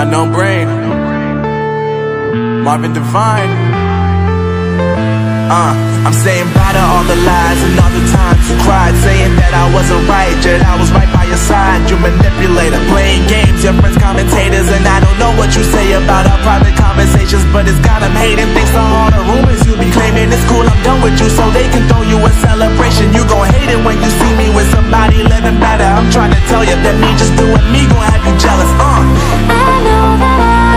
Unknown Brain, Marvin Devine. I'm saying bye to all the lies and all the times you cried, saying that I wasn't right, yet I was right by your side. You manipulator, playing games, your friends commentators, and I don't know what you say about our private conversations, but it's got them hating. Thanks to all the rumors you be claiming, it's cool, I'm done with you, so they can throw you a celebration. You gon' hate it when you see me with somebody living better. I'm trying to tell you that me just doing me gon' have you jealous. I know that I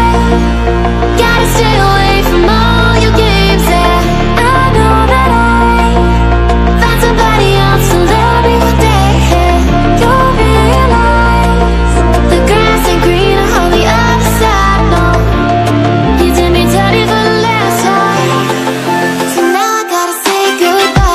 gotta stay away from all your games, yeah. I know that I find somebody else to love me one day, yeah. You'll realize the grass ain't greener on the other side, no. You did me dirty for the last time, so now I gotta say goodbye.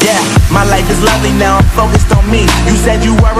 Yeah, my life is lovely now, I'm focused on me. You said you were a